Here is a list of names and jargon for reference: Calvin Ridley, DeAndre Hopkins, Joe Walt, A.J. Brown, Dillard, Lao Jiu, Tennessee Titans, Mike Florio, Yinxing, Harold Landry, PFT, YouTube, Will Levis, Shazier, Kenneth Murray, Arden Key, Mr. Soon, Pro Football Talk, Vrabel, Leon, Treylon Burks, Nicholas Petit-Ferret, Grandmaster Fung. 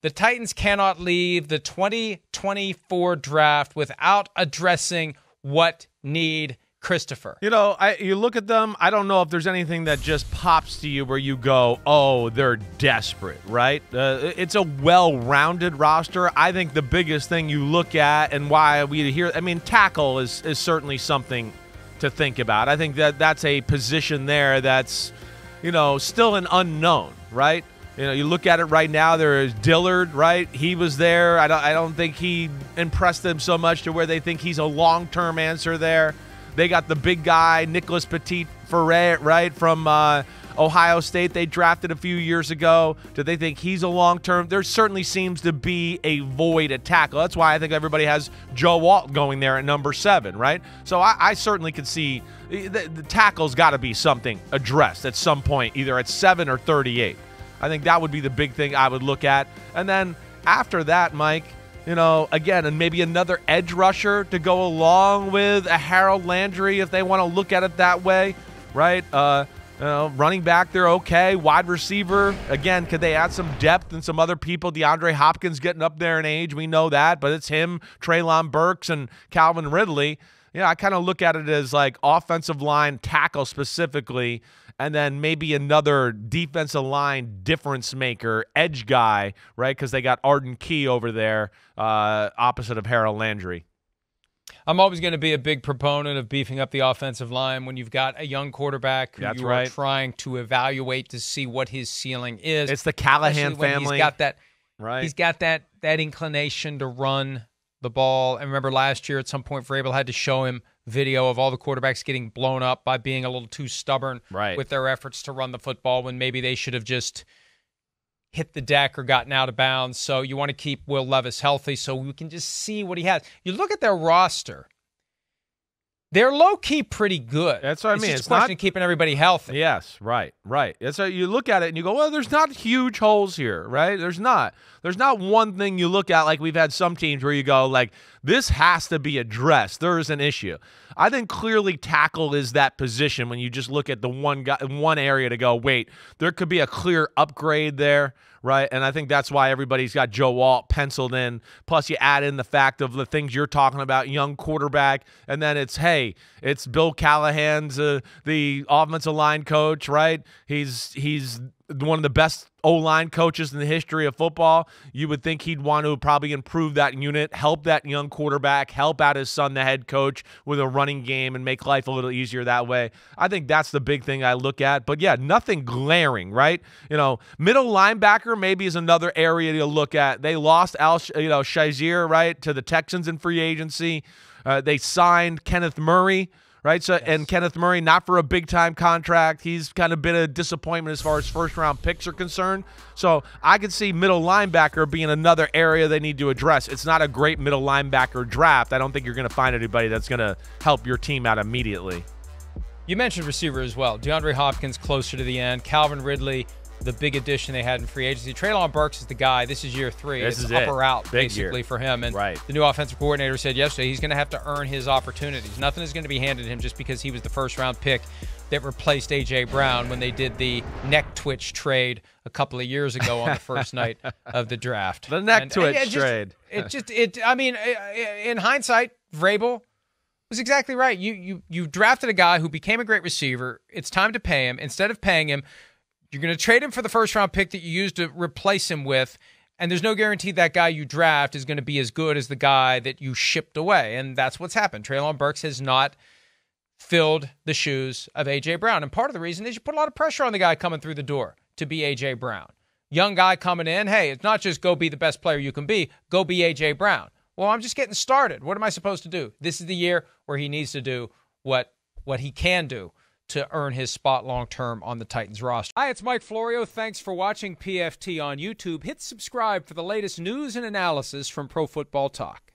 The Titans cannot leave the 2024 draft without addressing what need Christopher. You know, you look at them, I don't know if there's anything that just pops to you where you go, oh, they're desperate, right? It's a well-rounded roster. I think the biggest thing you look at and why we hear, I mean, tackle is certainly something to think about. I think that that's a position there that's, you know, still an unknown, right? You know, you look at it right now, there is Dillard, right? He was there. I don't think he impressed them so much to where they think he's a long-term answer there. They got the big guy, Nicholas Petit-Ferret, right, from Ohio State. They drafted a few years ago. Do they think he's a long-term? There certainly seems to be a void at tackle. That's why I think everybody has Joe Walt going there at number 7, right? So I certainly could see the tackle's got to be something addressed at some point, either at 7 or 38. I think that would be the big thing I would look at. And then after that, Mike, you know, again, and maybe another edge rusher to go along with a Harold Landry if they want to look at it that way, right? You know, running back, they're okay. Wide receiver, again, could they add some depth and some other people? DeAndre Hopkins getting up there in age, we know that, but it's him, Treylon Burks, and Calvin Ridley. You know, I kind of look at it as like offensive line, tackle specifically, and then maybe another defensive line difference maker, edge guy, right? Because they got Arden Key over there, opposite of Harold Landry. I'm always going to be a big proponent of beefing up the offensive line when you've got a young quarterback who you are trying to evaluate to see what his ceiling is. It's the Callahan family. He's got that, right? He's got that inclination to run the ball. And remember last year at some point, Vrabel had to show him video of all the quarterbacks getting blown up by being a little too stubborn with their efforts to run the football when maybe they should have just hit the deck or gotten out of bounds. So you want to keep Will Levis healthy so we can just see what he has. You look at their roster, they're low-key pretty good. That's what I mean. It's a question of keeping everybody healthy. Yes, right, right. That's how you look at it and you go, well, there's not huge holes here, right? There's not. There's not one thing you look at like we've had some teams where you go, like, this has to be addressed. There is an issue. I think clearly tackle is that position when you just look at the one guy, one area to go, wait, there could be a clear upgrade there, right? And I think that's why everybody's got Joe Walt penciled in. Plus, you add in the fact of the things you're talking about, young quarterback, and then it's, hey, it's Bill Callahan's the offensive line coach, right? He's one of the best O-line coaches in the history of football. You would think he'd want to probably improve that unit, help that young quarterback, help out his son, the head coach, with a running game and make life a little easier that way. I think that's the big thing I look at. But, yeah, nothing glaring, right? You know, middle linebacker maybe is another area to look at. They lost Shazier, right, to the Texans in free agency. They signed Kenneth Murray. Right, so yes. And Kenneth Murray, not for a big-time contract. He's kind of been a disappointment as far as first-round picks are concerned. So I could see middle linebacker being another area they need to address. It's not a great middle linebacker draft. I don't think you're going to find anybody that's going to help your team out immediately. You mentioned receiver as well. DeAndre Hopkins closer to the end. Calvin Ridley, the big addition they had in free agency. Treylon Burks is the guy. This is year 3. It's up or out, basically, for him. And the new offensive coordinator said yesterday he's going to have to earn his opportunities. Nothing is going to be handed to him just because he was the first-round pick that replaced A.J. Brown when they did the neck twitch trade a couple of years ago on the first night of the draft. The neck twitch trade. I mean, in hindsight, Vrabel was exactly right. You drafted a guy who became a great receiver. It's time to pay him. Instead of paying him, you're going to trade him for the first-round pick that you used to replace him with, and there's no guarantee that guy you draft is going to be as good as the guy that you shipped away, and that's what's happened. Treylon Burks has not filled the shoes of A.J. Brown, and part of the reason is you put a lot of pressure on the guy coming through the door to be A.J. Brown. Young guy coming in, hey, it's not just go be the best player you can be, go be A.J. Brown. Well, I'm just getting started. What am I supposed to do? This is the year where he needs to do what he can do to earn his spot long-term on the Titans roster. Hi, it's Mike Florio. Thanks for watching PFT on YouTube. Hit subscribe for the latest news and analysis from Pro Football Talk.